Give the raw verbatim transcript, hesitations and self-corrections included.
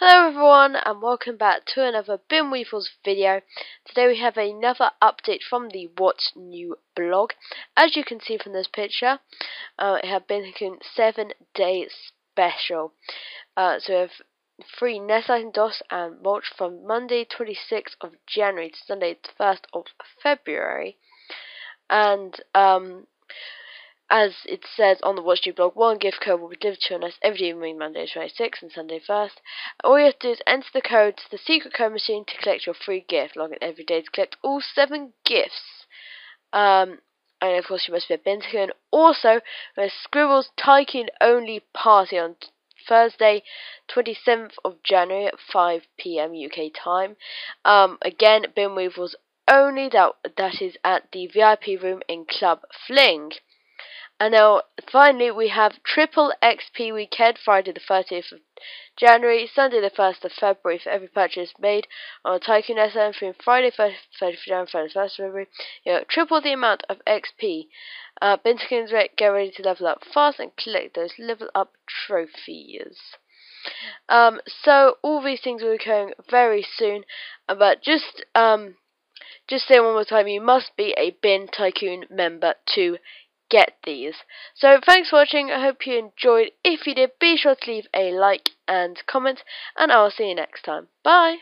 Hello everyone and welcome back to another Bin Weevils video. Today we have another update from the Watchdo Blog. As you can see from this picture, uh, it had Bin Tycoon seven day special. Uh, so we have free Nesting Dust and mulch from Monday twenty-sixth of January to Sunday first of February. And um, as it says on the Watchdo Blog, one gift code will be delivered to us every evening, Monday twenty-sixth and Sunday first. All you have to do is enter the code to the secret code machine to collect your free gift. Log in every day to collect all seven gifts. Um, and of course you must be a Bin Tycoon. Also, there's Scribbles Taikin Only Party on Thursday twenty-seventh of January at five p m U K time. Um, again, Bin Weevils only, that, that is at the V I P room in Club Fling. And now, finally, we have triple X P weekend, Friday the thirtieth of January, Sunday the first of February for every purchase made on Tycoon S M from Friday the thirtieth of January, Friday the first of February. You know, triple the amount of X P. Uh, Bin Tycoon's rate, get ready to level up fast and collect those level up trophies. Um, so, all these things will be going very soon, but just, um, just say one more time, you must be a Bin Tycoon member to get these. So thanks for watching, I hope you enjoyed. If you did, be sure to leave a like and comment, and I'll see you next time. Bye!